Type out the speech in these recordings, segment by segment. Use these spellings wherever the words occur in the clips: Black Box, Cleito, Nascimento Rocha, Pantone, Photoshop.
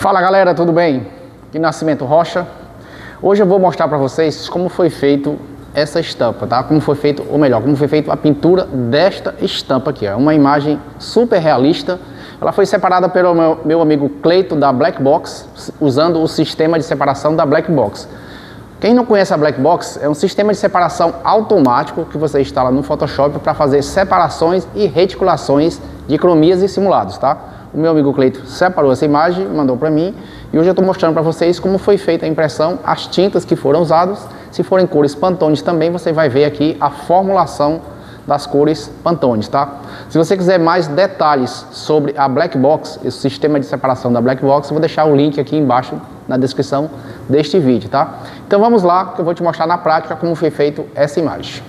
Fala galera, tudo bem? Aqui Nascimento Rocha. Hoje eu vou mostrar para vocês como foi feito essa estampa, tá? Como foi feito a pintura desta estampa aqui, ó. Uma imagem super realista. Ela foi separada pelo meu amigo Cleito da Black Box, usando o sistema de separação da Black Box. Quem não conhece a Black Box, é um sistema de separação automático que você instala no Photoshop para fazer separações e reticulações de cromias e simulados, tá? O meu amigo Cleito separou essa imagem, mandou para mim, e hoje eu estou mostrando para vocês como foi feita a impressão, as tintas que foram usadas. Se forem cores Pantone também, você vai ver aqui a formulação das cores Pantone, tá? Se você quiser mais detalhes sobre a Black Box, esse sistema de separação da Black Box, eu vou deixar o link aqui embaixo na descrição deste vídeo, tá? Então vamos lá, que eu vou te mostrar na prática como foi feito essa imagem.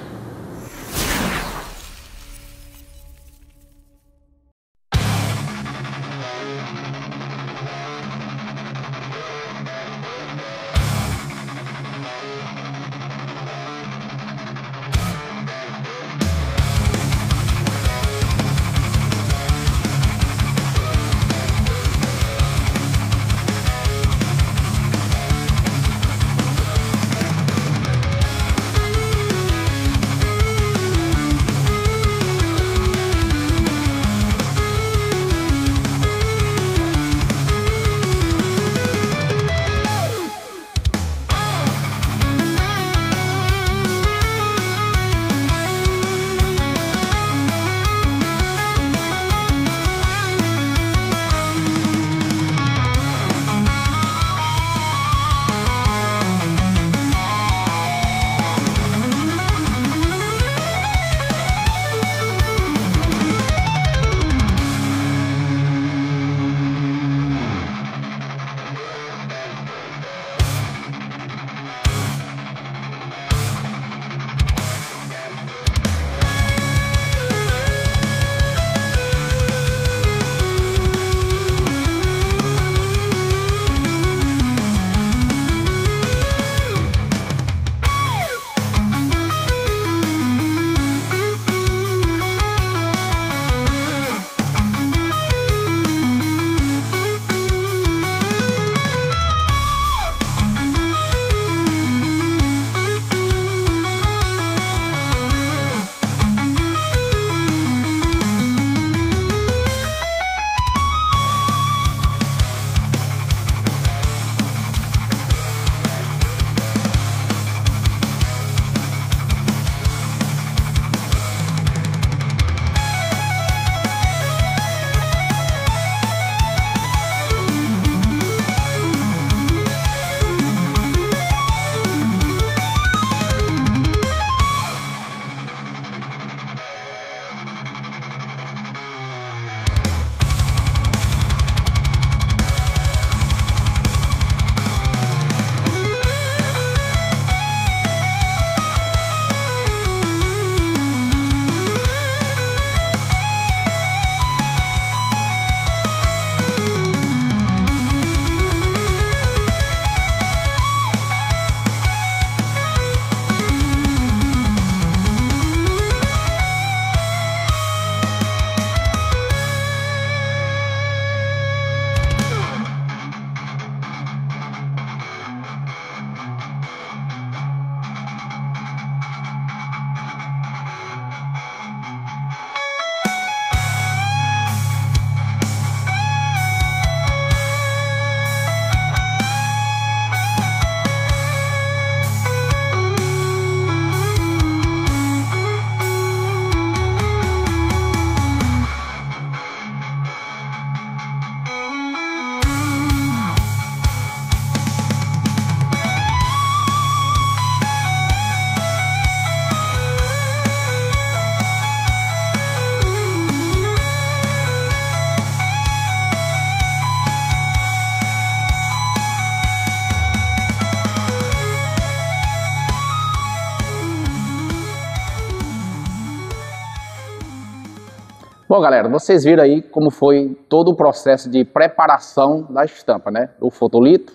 Bom, galera, vocês viram aí como foi todo o processo de preparação da estampa, né? O fotolito,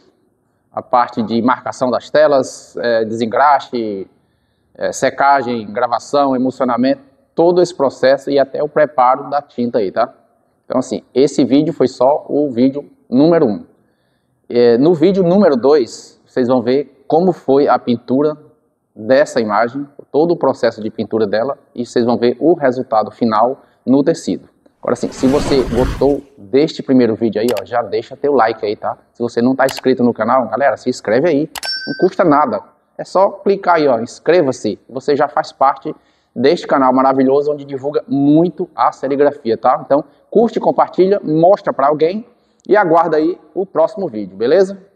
a parte de marcação das telas, desengraxe, secagem, gravação, emulsionamento, todo esse processo e até o preparo da tinta aí, tá? Então, assim, esse vídeo foi só o vídeo número 1. No vídeo número 2, vocês vão ver como foi a pintura dessa imagem, todo o processo de pintura dela, e vocês vão ver o resultado final no tecido. Agora sim, se você gostou deste primeiro vídeo aí, ó, já deixa teu like aí, tá? Se você não está inscrito no canal, galera, se inscreve aí, não custa nada. É só clicar aí, ó, inscreva-se, você já faz parte deste canal maravilhoso onde divulga muito a serigrafia, tá? Então, curte, compartilha, mostra para alguém e aguarda aí o próximo vídeo, beleza?